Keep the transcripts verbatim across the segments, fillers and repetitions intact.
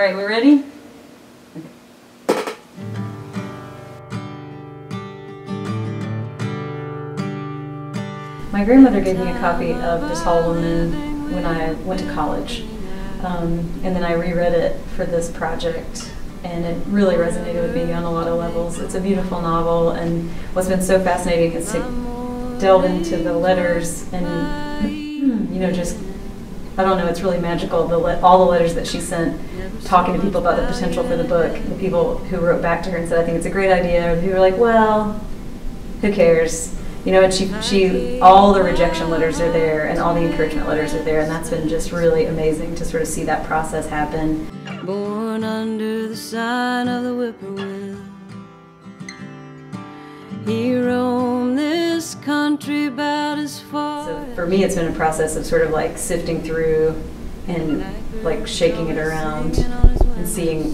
All right, we ready? Okay. My grandmother gave me a copy of The Tall Woman when I went to college. Um, and then I reread it for this project, and it really resonated with me on a lot of levels. It's a beautiful novel, and what's been so fascinating is to delve into the letters and, you know, just, I don't know, it's really magical, the le all the letters that she sent, talking to people about the potential for the book, the people who wrote back to her and said, I think it's a great idea, or the people who were like, well, who cares? You know, and she, she, all the rejection letters are there, and all the encouragement letters are there, and that's been just really amazing to sort of see that process happen. Born under the sign of the whippoorwill, he roamed this country about as far. So for me, it's been a process of sort of like sifting through and like shaking it around and seeing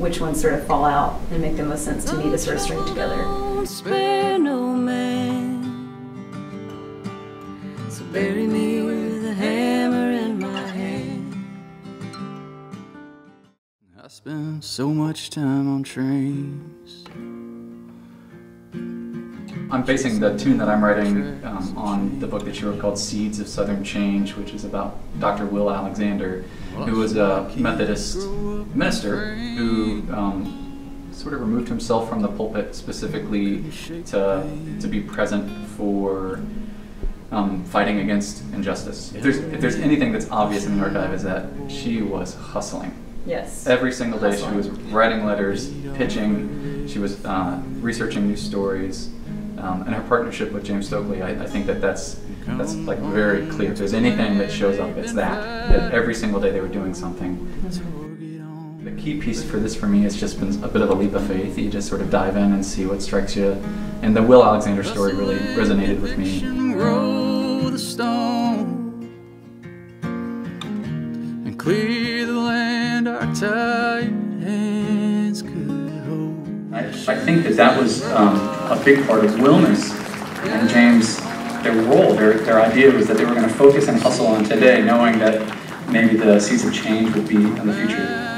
which ones sort of fall out and make the most sense to me to sort of string together. Don't spare no man. So bury me with a hammer in my hand. I spend so much time on trains. I'm basing the tune that I'm writing um, on the book that she wrote called Seeds of Southern Change, which is about Doctor Will Alexander, who was a Methodist minister who um, sort of removed himself from the pulpit specifically to, to be present for Um, fighting against injustice. If there's, if there's anything that's obvious in the archive, is that she was hustling. Yes. Every single day hustling. She was writing letters, pitching, she was uh, researching new stories, um, and her partnership with James Stokely, I, I think that that's, that's like very clear. If there's anything that shows up, it's that. That every single day they were doing something. Mm-hmm. The key piece for this for me has just been a bit of a leap of faith. You just sort of dive in and see what strikes you. And the Will Alexander story really resonated with me. Stone and clear the land our tired hands could hold. I, I think that that was um, a big part of Will's and James, their role, their, their idea was that they were going to focus and hustle on today, knowing that maybe the seeds of change would be in the future.